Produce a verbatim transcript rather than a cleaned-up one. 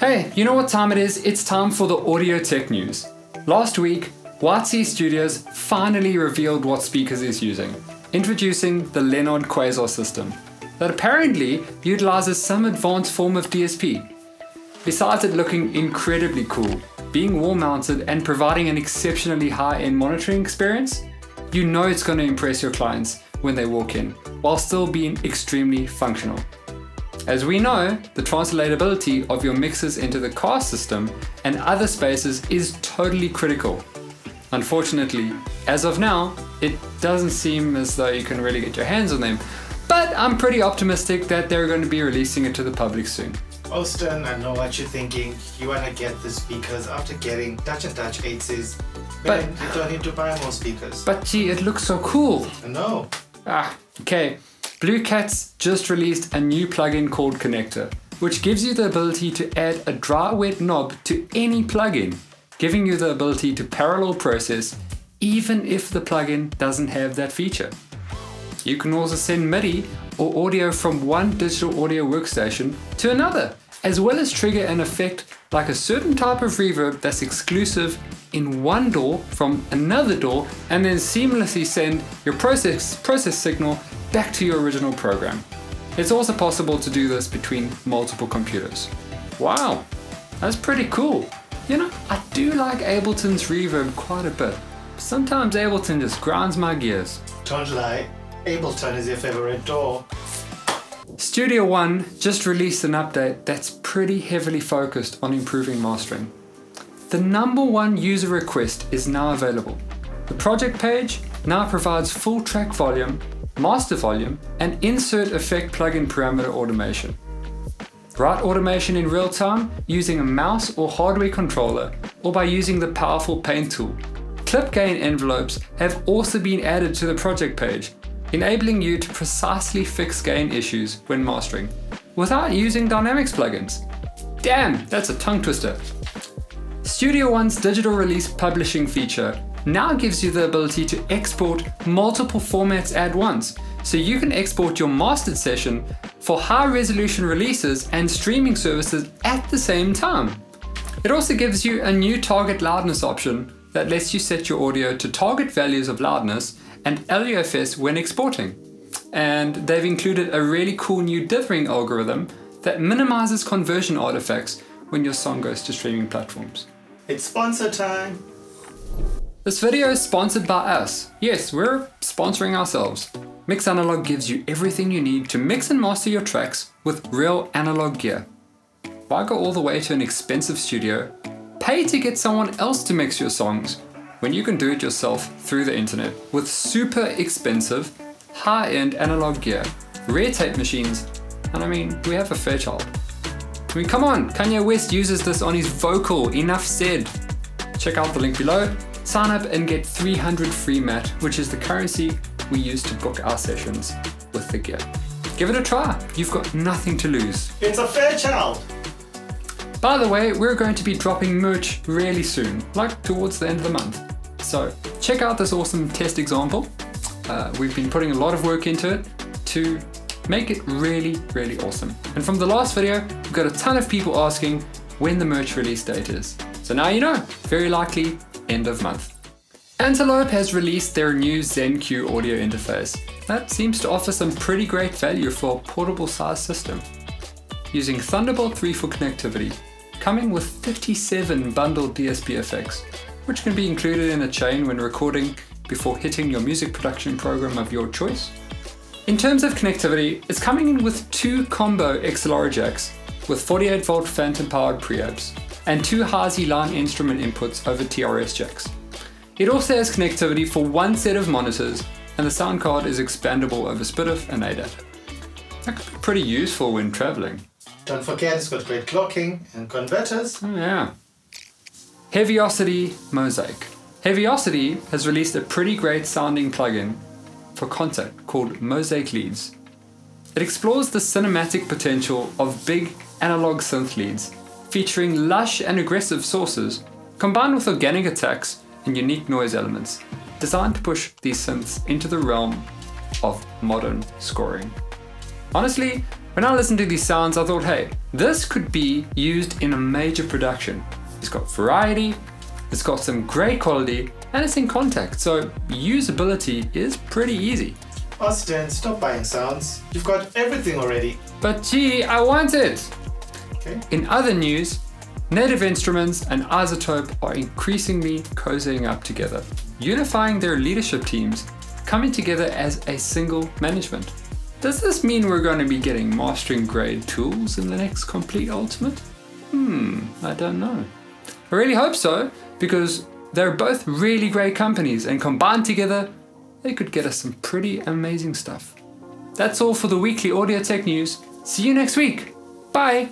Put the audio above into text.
Hey, you know what time it is? It's time for the audio tech news. Last week, White C Studios finally revealed what speakers it's using, introducing the Lenord Quasar system that apparently utilizes some advanced form of D S P. Besides it looking incredibly cool, being wall mounted and providing an exceptionally high-end monitoring experience, you know it's going to impress your clients when they walk in, while still being extremely functional. As we know, the translatability of your mixes into the car system and other spaces is totally critical. Unfortunately, as of now, it doesn't seem as though you can really get your hands on them, but I'm pretty optimistic that they're going to be releasing it to the public soon. Austin, I know what you're thinking. You want to get the speakers after getting Dutch and Dutch eights, but you don't need to buy more speakers. But gee, it looks so cool. I know. Ah, okay. Blue Cat's just released a new plugin called Connector, which gives you the ability to add a dry wet knob to any plugin, giving you the ability to parallel process even if the plugin doesn't have that feature. You can also send MIDI or audio from one digital audio workstation to another, as well as trigger an effect like a certain type of reverb that's exclusive in one door from another door, and then seamlessly send your process, process signal back to your original program. It's also possible to do this between multiple computers. Wow, that's pretty cool. You know, I do like Ableton's reverb quite a bit. Sometimes Ableton just grinds my gears. Don't lie. Ableton is your favorite door. Studio One just released an update that's pretty heavily focused on improving mastering. The number one user request is now available. The project page now provides full track volume, master volume, and insert effect plugin parameter automation. Write automation in real time using a mouse or hardware controller, or by using the powerful paint tool. Clip gain envelopes have also been added to the project page, enabling you to precisely fix gain issues when mastering, without using Dynamics plugins. Damn, that's a tongue twister. Studio One's digital release publishing feature now gives you the ability to export multiple formats at once, so you can export your mastered session for high-resolution releases and streaming services at the same time. It also gives you a new target loudness option that lets you set your audio to target values of loudness and L U F S when exporting. And they've included a really cool new dithering algorithm that minimizes conversion artifacts when your song goes to streaming platforms. It's sponsor time. This video is sponsored by us. Yes, we're sponsoring ourselves. Mix Analog gives you everything you need to mix and master your tracks with real analog gear. Why go all the way to an expensive studio, pay to get someone else to mix your songs, when you can do it yourself through the internet with super expensive, high-end analog gear, rare tape machines, and I mean, we have a Fairchild. I mean, come on, Kanye West uses this on his vocal, enough said. Check out the link below, sign up and get three hundred free M A T, which is the currency we use to book our sessions with the gear. Give it a try, you've got nothing to lose. It's a Fairchild! By the way, we're going to be dropping merch really soon, like towards the end of the month. So check out this awesome test example. Uh, we've been putting a lot of work into it to make it really, really awesome. And from the last video, we've got a ton of people asking when the merch release date is. So now you know, very likely end of month. Antelope has released their new ZenQ audio interface. That seems to offer some pretty great value for a portable size system. Using Thunderbolt three for connectivity, coming with fifty-seven bundled D S P effects, which can be included in a chain when recording before hitting your music production program of your choice. In terms of connectivity, it's coming in with two combo X L R jacks with forty-eight volt phantom powered preamps and two high-Z line instrument inputs over T R S jacks. It also has connectivity for one set of monitors, and the sound card is expandable over SPDIF and A D A T. That could be pretty useful when traveling. Don't forget, it's got great clocking and converters. Oh, yeah. Heavyocity Mosaic. Heavyocity has released a pretty great sounding plugin for contact called Mosaic Leads. It explores the cinematic potential of big analog synth leads, featuring lush and aggressive sources, combined with organic attacks and unique noise elements, designed to push these synths into the realm of modern scoring. Honestly, When I listened to these sounds, I thought, hey, this could be used in a major production. It's got variety, it's got some great quality, and it's in contact, so usability is pretty easy. Austin, stop buying sounds. You've got everything already. But gee, I want it! Okay. In other news, Native Instruments and iZotope are increasingly cozying up together, unifying their leadership teams, coming together as a single management. Does this mean we're going to be getting mastering grade tools in the next Complete Ultimate? Hmm, I don't know. I really hope so, because they're both really great companies, and combined together, they could get us some pretty amazing stuff. That's all for the weekly Audio Tech News. See you next week. Bye.